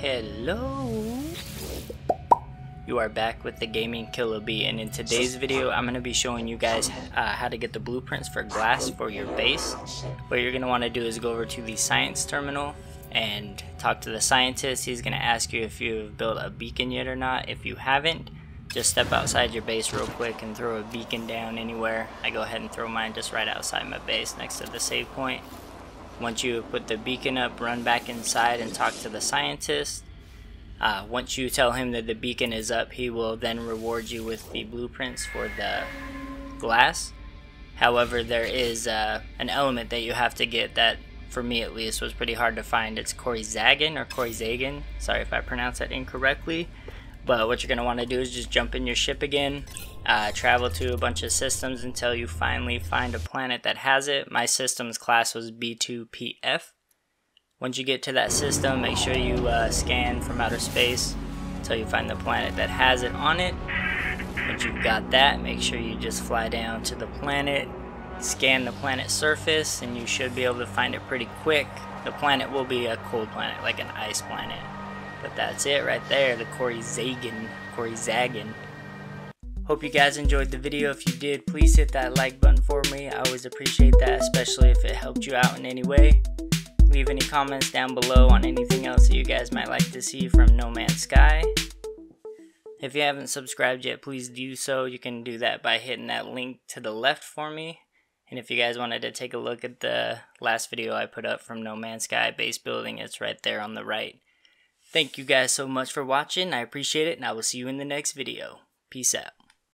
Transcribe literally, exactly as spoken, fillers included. Hello, you are back with the Gaming Killa-B, and in today's video I'm going to be showing you guys uh, how to get the blueprints for glass for your base. What you're going to want to do is go over to the Science Terminal and talk to the scientist. He's going to ask you if you've built a beacon yet or not. If you haven't, just step outside your base real quick and throw a beacon down anywhere. I go ahead and throw mine just right outside my base next to the save point. Once you put the beacon up, run back inside and talk to the scientist. Uh, once you tell him that the beacon is up, he will then reward you with the blueprints for the glass. However, there is uh, an element that you have to get that, for me at least, was pretty hard to find. It's Coryzagen or Coryzagen. Sorry if I pronounce that incorrectly. But what you're going to want to do is just jump in your ship again, uh, travel to a bunch of systems until you finally find a planet that has it. My system's class was B two P F. Once you get to that system, make sure you uh, scan from outer space until you find the planet that has it on it. Once you've got that, make sure you just fly down to the planet, scan the planet's surface, and you should be able to find it pretty quick. The planet will be a cold planet, like an ice planet. But that's it right there, the Coryzagen, Coryzagen. Hope you guys enjoyed the video. If you did, please hit that like button for me. I always appreciate that, especially if it helped you out in any way. Leave any comments down below on anything else that you guys might like to see from No Man's Sky. If you haven't subscribed yet, please do so. You can do that by hitting that link to the left for me. And if you guys wanted to take a look at the last video I put up from No Man's Sky base building, it's right there on the right. Thank you guys so much for watching. I appreciate it, and I will see you in the next video. Peace out.